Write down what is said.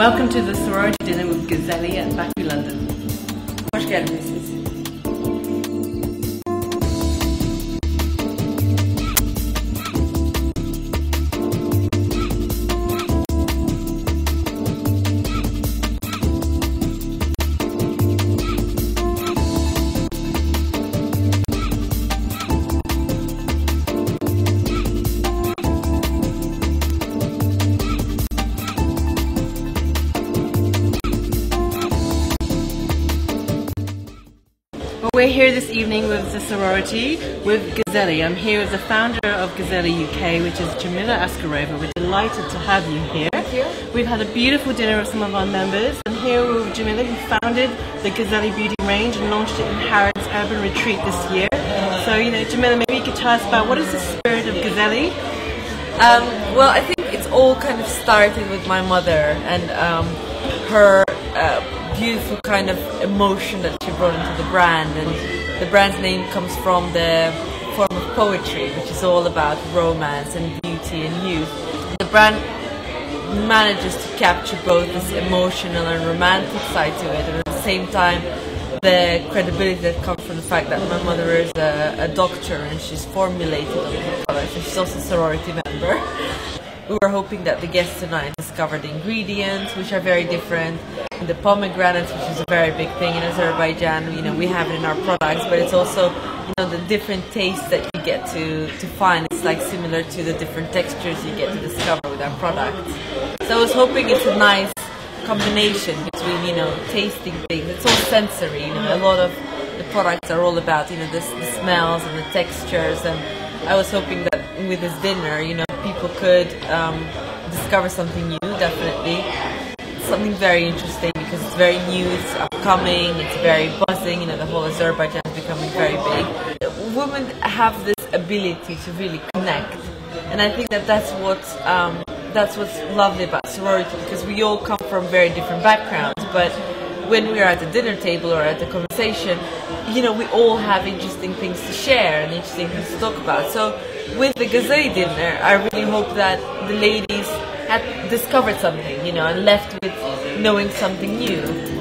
Welcome to the Sorority Dinner with Gazelli at Baku London. Hoş geldiniz. We're here this evening with the Sorority, with Gazelli. I'm here as the founder of Gazelli UK, which is Jamila Askarova. We're delighted to have you here. Thank you. We've had a beautiful dinner with some of our members, and here we're with Jamila, who founded the Gazelli Beauty range and launched it in Harrod's Urban Retreat this year. So, you know, Jamila, maybe you could tell us about what is the spirit of Gazelli? Well, I think it's all kind of started with my mother and her beautiful kind of emotion that she brought into the brand, and the brand's name comes from the form of poetry, which is all about romance and beauty and youth. The brand manages to capture both this emotional and romantic side to it, and at the same time the credibility that comes from the fact that my mother is a doctor and she's formulated all the colors, and she's also a sorority member. We were hoping that the guests tonight discover the ingredients, which are very different. The pomegranates, which is a very big thing in Azerbaijan, you know, we have it in our products, but it's also, you know, the different tastes that you get to find. It's like similar to the different textures you get to discover with our products. So I was hoping it's a nice combination between, you know, tasting things. It's all sensory, you know, a lot of the products are all about, you know, the smells and the textures, and I was hoping that with this dinner, you know, people could discover something new, definitely. Something very interesting because it's very new, it's upcoming, it's very buzzing, you know, the whole Azerbaijan is becoming very big. Women have this ability to really connect, and I think that that's what's lovely about sorority, because we all come from very different backgrounds, but when we are at the dinner table or at the conversation, you know, we all have interesting things to share and interesting things to talk about. So with the Gazelli dinner, I really hope that the ladies had discovered something, you know, and left with knowing something new.